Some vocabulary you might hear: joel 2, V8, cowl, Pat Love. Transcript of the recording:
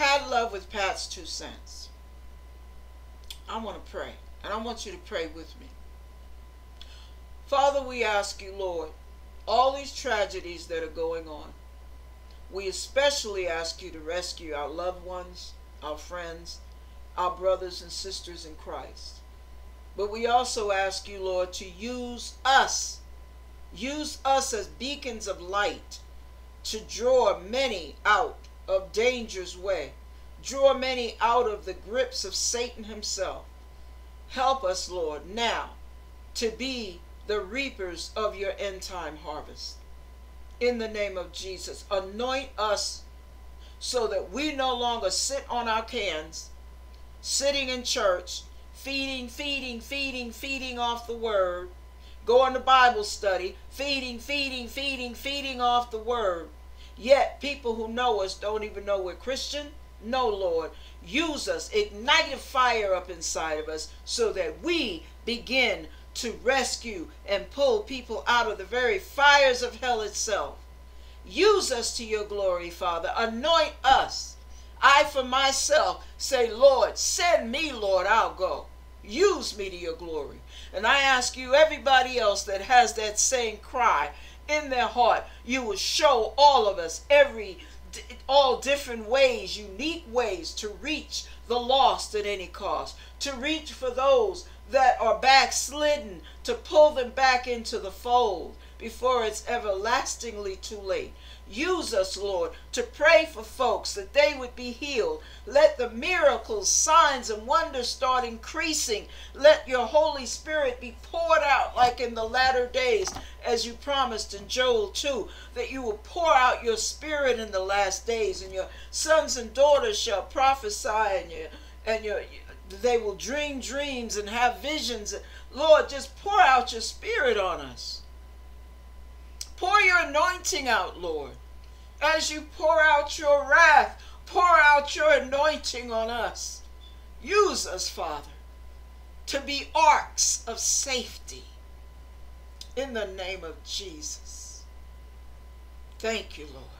Pat Love with Pat's 2 cents. I want to pray, and I want you to pray with me. Father, we ask you, Lord, all these tragedies that are going on, we especially ask you to rescue our loved ones, our friends, our brothers and sisters in Christ. But we also ask you, Lord, to use us as beacons of light to draw many out of danger's way, draw many out of the grips of Satan himself. Help us, Lord, now to be the reapers of your end-time harvest. In the name of Jesus, anoint us so that we no longer sit on our cans, sitting in church, feeding off the word, going to Bible study, feeding off the word. Yet people who know us don't even know we're Christian. No, Lord, use us, ignite a fire up inside of us so that we begin to rescue and pull people out of the very fires of hell itself. Use us to your glory, Father. Anoint us. I, for myself, say, Lord, send me, Lord, I'll go. Use me to your glory. And I ask you, everybody else that has that same cry in their heart, you will show all of us all different ways, unique ways to reach the lost at any cost, to reach for those that are backslidden, to pull them back into the fold before it's everlastingly too late. Use us, Lord, to pray for folks that they would be healed. Let the miracles, signs, and wonders start increasing. Let your Holy Spirit be poured out like in the latter days, as you promised in Joel 2, that you will pour out your spirit in the last days, and your sons and daughters shall prophesy, they will dream dreams and have visions. Lord, just pour out your spirit on us. Pour your anointing out, Lord. As you pour out your wrath, pour out your anointing on us. Use us, Father, to be arcs of safety. In the name of Jesus. Thank you, Lord.